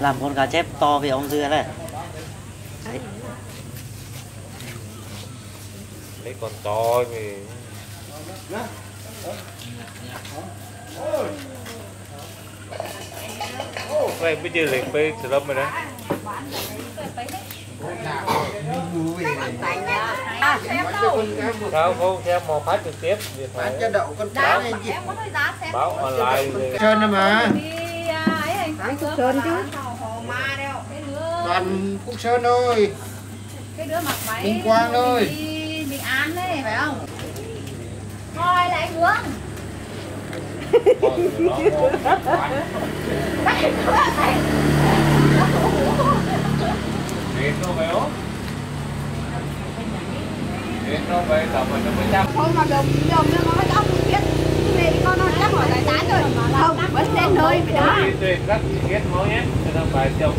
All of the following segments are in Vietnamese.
Làm con cá chép to kìa ông Dưa này. Đấy. Đấy còn to thì vậy bây giờ lấy bê từ lớp rồi đấy. Sao không xem mò phát trực tiếp thì phải cho đậu con cá này gì báo online trơn thôi mà bán cúc sơn chứ toàn cúc sơn thôi Minh Quang thôi Minh An đấy phải không coi lại hướng không mà đồng nó nói cho ông biết mẹ con nó chắc hỏi tài sản rồi không vẫn lên nơi phải đó rất ghét mới nhé phải chồng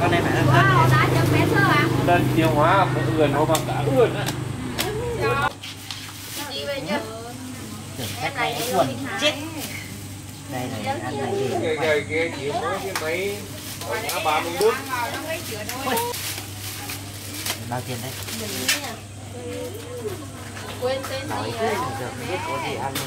con này phải là đơn tiêu hóa ườn nó bằng cả ườn đi về nhá em này quần chết đây này ăn này cái gì cái máy nó 34 bao tiền đấy quên tên gì đấy biết có gì ăn không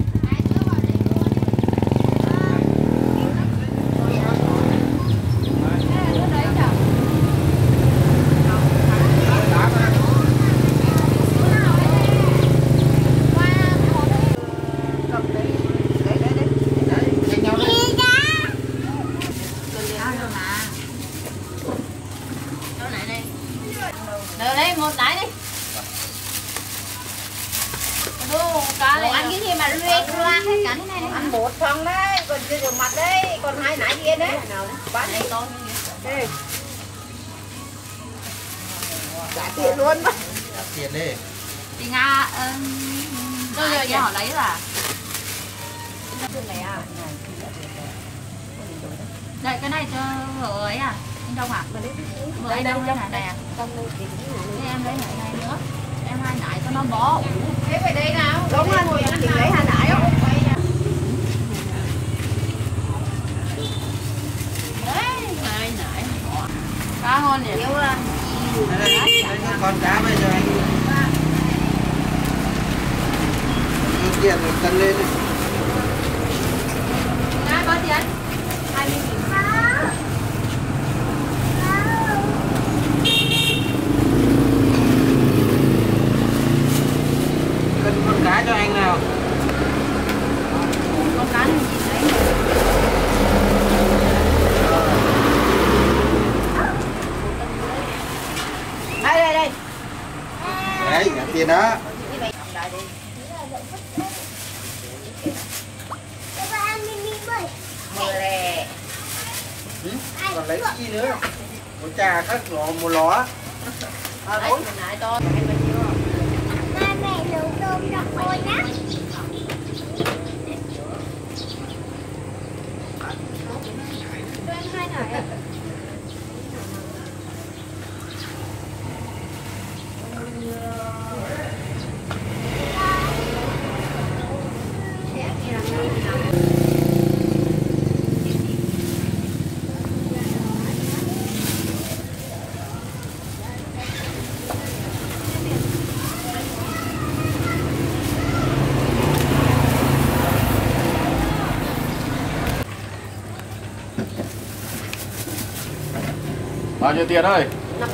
bao nhiêu tiền ơi? 50.000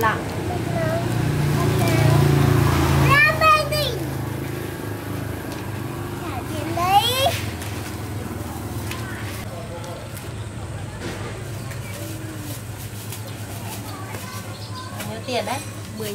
5 lạng. 50.000. Trả tiền đấy. Bao nhiêu tiền đấy? 10.000.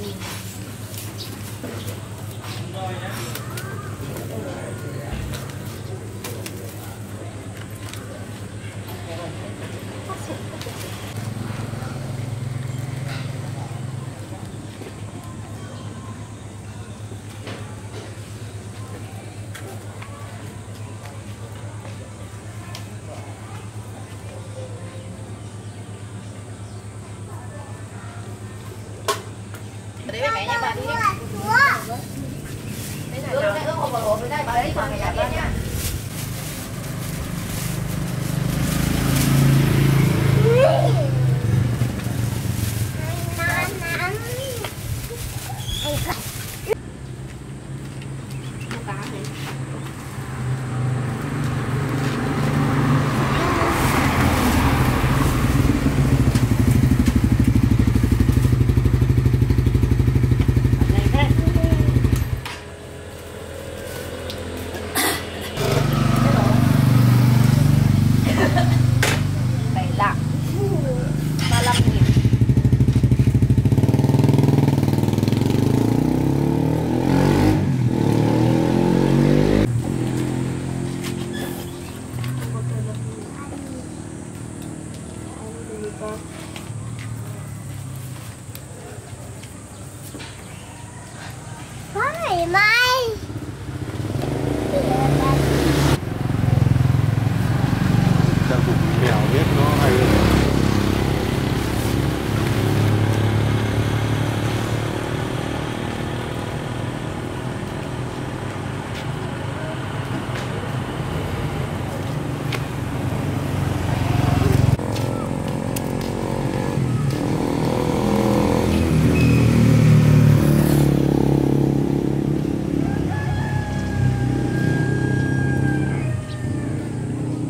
Đấy, bà đi. Đấy này, đưa hộ bà hộ với đây, bà đi vào nhà kia nhá.